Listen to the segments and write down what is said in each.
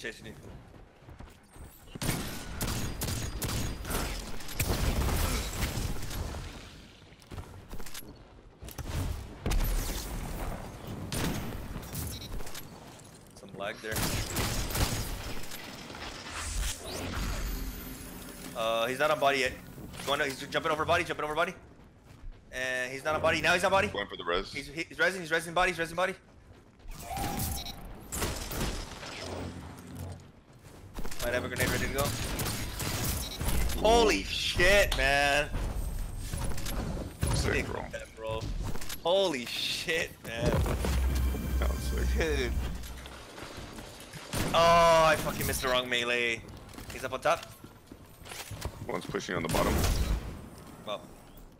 chasing you. Some lag there. He's not on body yet. He's jumping over body, jumping over body. And he's not on body. Now he's on body. Going for the res. He's resing, body, he's resing body. Might have a grenade ready to go. Holy shit, man. Sick, bro. That, bro. Holy shit, man. That was sick. Dude. Oh, I fucking missed the wrong melee. He's up on top. One's pushing on the bottom. Well.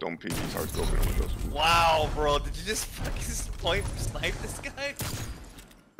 Don't peek, it's hard to open up with those. Wow, bro, did you just fucking point snipe this guy?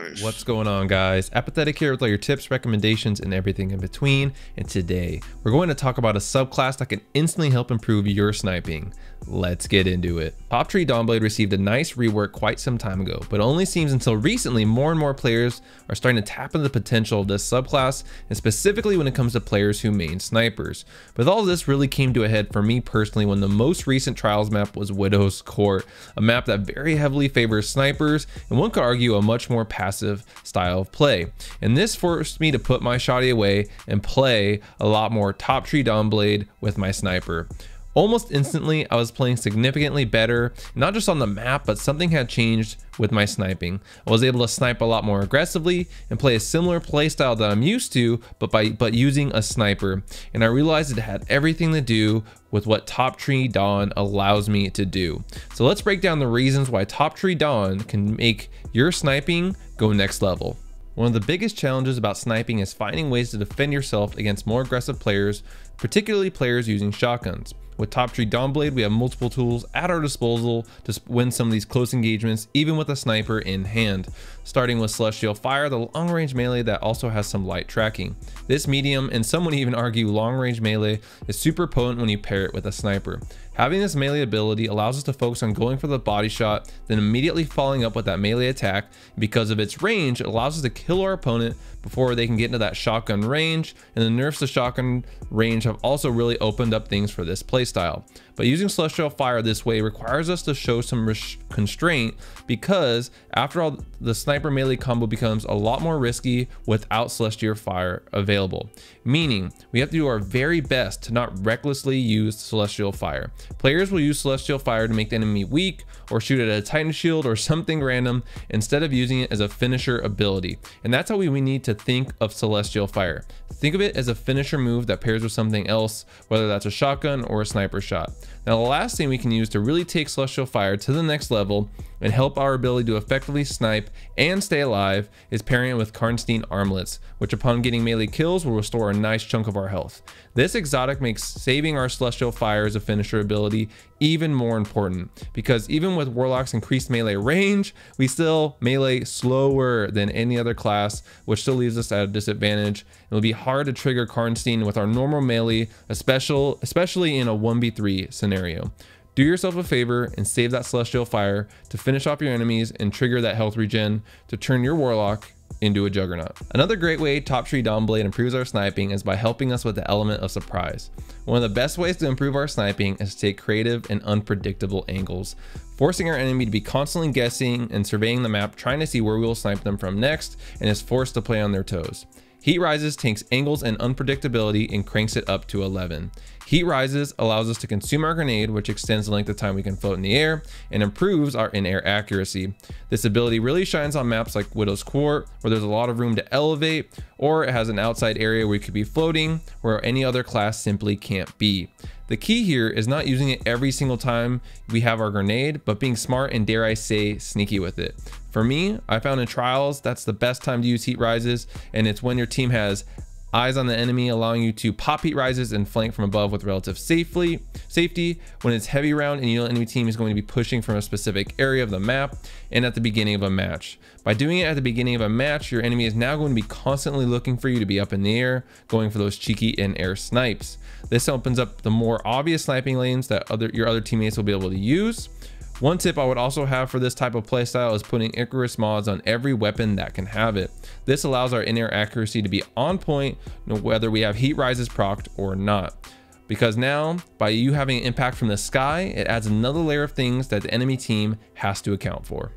Nice. What's going on, guys? Apathetic here with all your tips, recommendations, and everything in between. And today, we're going to talk about a subclass that can instantly help improve your sniping. Let's get into it. Top Tree Dawnblade received a nice rework quite some time ago, but only seems until recently more and more players are starting to tap into the potential of this subclass, and specifically when it comes to players who main snipers. But all of this really came to a head for me personally when the most recent Trials map was Widow's Court, a map that very heavily favors snipers, and one could argue a much more passive style of play. And this forced me to put my shotty away and play a lot more Top Tree Dawnblade with my sniper. Almost instantly, I was playing significantly better, not just on the map, but something had changed with my sniping. I was able to snipe a lot more aggressively and play a similar playstyle that I'm used to, but using a sniper. And I realized it had everything to do with what Top Tree Dawn allows me to do. So let's break down the reasons why Top Tree Dawn can make your sniping go next level. One of the biggest challenges about sniping is finding ways to defend yourself against more aggressive players, particularly players using shotguns. With Top Tree Dawnblade, we have multiple tools at our disposal to win some of these close engagements, even with a sniper in hand. Starting with Celestial Fire, the long-range melee that also has some light tracking. This medium, and some would even argue long-range melee, is super potent when you pair it with a sniper. Having this melee ability allows us to focus on going for the body shot, then immediately following up with that melee attack. Because of its range, it allows us to kill our opponent before they can get into that shotgun range, and the nerfs to shotgun range have also really opened up things for this playstyle. But using Celestial Fire this way requires us to show some constraint, because after all, the sniper melee combo becomes a lot more risky without Celestial Fire available, meaning we have to do our very best to not recklessly use Celestial Fire. Players will use Celestial Fire to make the enemy weak, or shoot at a Titan shield or something random, instead of using it as a finisher ability. And that's how we need to think of Celestial Fire. Think of it as a finisher move that pairs with something else, whether that's a shotgun or a sniper shot. Now, the last thing we can use to really take Celestial Fire to the next level and help our ability to effectively snipe and stay alive is pairing it with Karnstein armlets, which upon getting melee kills will restore a nice chunk of our health. This exotic makes saving our Celestial Fire as a finisher ability even more important, because even with Warlock's increased melee range, we still melee slower than any other class, which still leaves us at a disadvantage. It'll be hard to trigger Karnstein with our normal melee, especially in a 1v3 scenario. Do yourself a favor and save that Celestial Fire to finish off your enemies and trigger that health regen to turn your Warlock into a Juggernaut. Another great way Top Tree Dawnblade improves our sniping is by helping us with the element of surprise. One of the best ways to improve our sniping is to take creative and unpredictable angles, forcing our enemy to be constantly guessing and surveying the map, trying to see where we will snipe them from next, and is forced to play on their toes. Heat Rises takes angles and unpredictability and cranks it up to 11. Heat Rises allows us to consume our grenade, which extends the length of time we can float in the air and improves our in-air accuracy. This ability really shines on maps like Widow's Court, where there's a lot of room to elevate, or it has an outside area where you could be floating, where any other class simply can't be. The key here is not using it every single time we have our grenade, but being smart and, dare I say, sneaky with it. For me, I found in Trials, that's the best time to use Heat Rises, and it's when your team has eyes on the enemy, allowing you to pop Heat Rises and flank from above with relative safety, when it's heavy round and you know the enemy team is going to be pushing from a specific area of the map, and at the beginning of a match. By doing it at the beginning of a match, your enemy is now going to be constantly looking for you to be up in the air, going for those cheeky in-air snipes. This opens up the more obvious sniping lanes that your other teammates will be able to use, One tip I would also have for this type of playstyle is putting Icarus mods on every weapon that can have it. This allows our in-air accuracy to be on point, whether we have Heat Rises procced or not. Because now, by you having an impact from the sky, it adds another layer of things that the enemy team has to account for.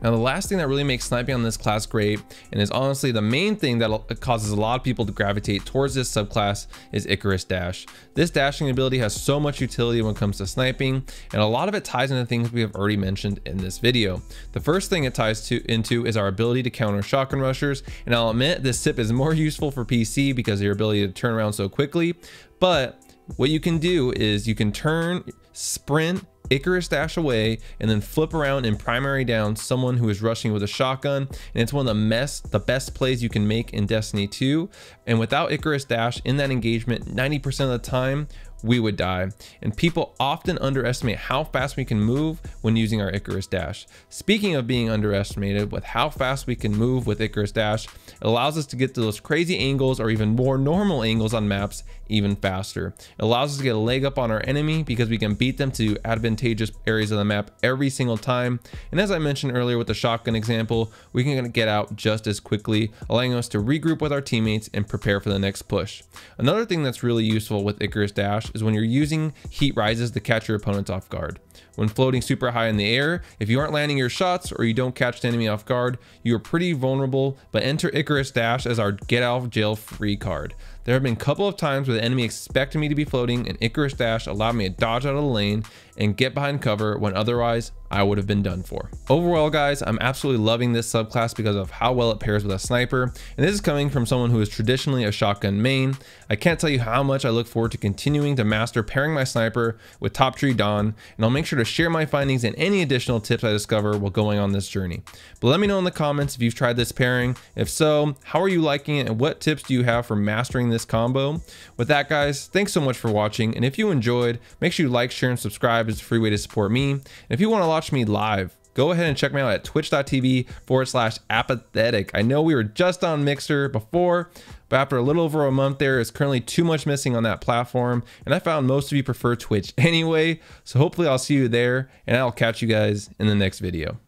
Now, the last thing that really makes sniping on this class great, and is honestly the main thing that causes a lot of people to gravitate towards this subclass, is Icarus Dash. This dashing ability has so much utility when it comes to sniping, and a lot of it ties into things we have already mentioned in this video. The first thing it ties into is our ability to counter shotgun rushers, and I'll admit this tip is more useful for PC because of your ability to turn around so quickly, but what you can do is you can turn, sprint, Icarus Dash away, and then flip around and primary down someone who is rushing with a shotgun, and it's one of the best plays you can make in Destiny 2. And without Icarus Dash in that engagement, 90% of the time, we would die. And people often underestimate how fast we can move when using our Icarus Dash. Speaking of being underestimated with how fast we can move with Icarus Dash, it allows us to get to those crazy angles or even more normal angles on maps even faster. It allows us to get a leg up on our enemy because we can beat them to advantageous areas of the map every single time. And as I mentioned earlier with the shotgun example, we can get out just as quickly, allowing us to regroup with our teammates and prepare for the next push. Another thing that's really useful with Icarus Dash is when you're using Heat Rises to catch your opponents off guard. When floating super high in the air, if you aren't landing your shots or you don't catch the enemy off guard, you're pretty vulnerable, but enter Icarus Dash as our get out of jail free card. There have been a couple of times where the enemy expected me to be floating and Icarus Dash allowed me to dodge out of the lane and get behind cover when otherwise I would have been done for. Overall, guys, I'm absolutely loving this subclass because of how well it pairs with a sniper. And this is coming from someone who is traditionally a shotgun main. I can't tell you how much I look forward to continuing to master pairing my sniper with Top Tree Dawn, and I'll make sure to share my findings and any additional tips I discover while going on this journey. But let me know in the comments if you've tried this pairing. If so, how are you liking it and what tips do you have for mastering this combo? With that, guys, thanks so much for watching, and if you enjoyed, make sure you like, share, and subscribe. It's a free way to support me. And if you want to watch me live, go ahead and check me out at twitch.tv/apathetic. I know we were just on Mixer before, but after a little over a month there is currently too much missing on that platform, and I found most of you prefer Twitch anyway, so hopefully I'll see you there, and I'll catch you guys in the next video.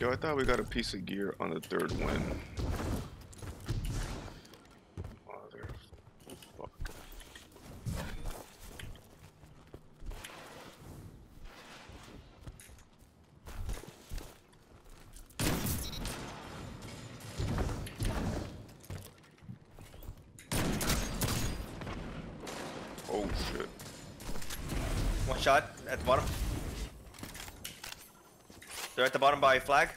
Yo, I thought we got a piece of gear on the third win. Oh shit. One shot at the bottom. They're at the bottom by flag.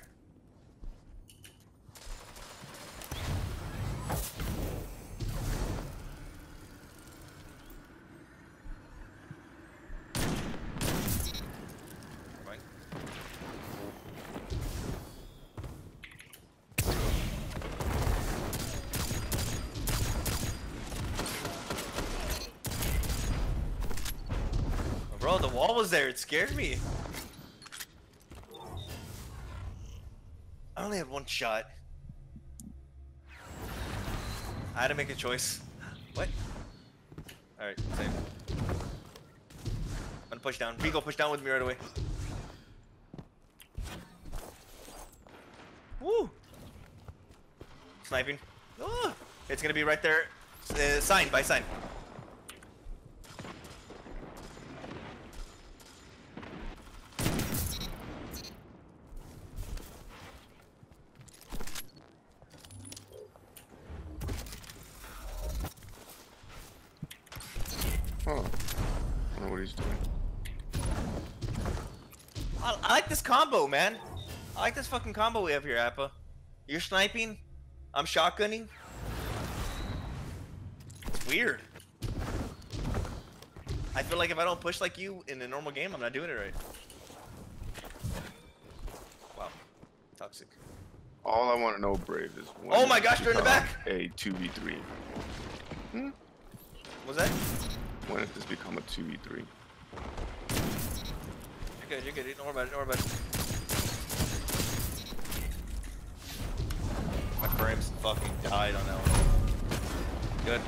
Bro, the wall was there. It scared me. I only had one shot. I had to make a choice. What? Alright, save. I'm gonna push down. Rico, push down with me right away. Woo! Sniping. Oh, it's gonna be right there. Sign by sign. Oh, I don't know what he's doing. I like this combo, man. I like this fucking combo we have here, Appa. You're sniping, I'm shotgunning. It's weird. I feel like if I don't push like you in a normal game, I'm not doing it right. Wow, toxic. All I want to know, Brave, is when. Oh my gosh, they're in the back. A 2v3. Hmm? What's that? When did this become a 2v3? You're good, you're good. Don't worry about it, don't worry about it. My frames fucking died on that one. Good.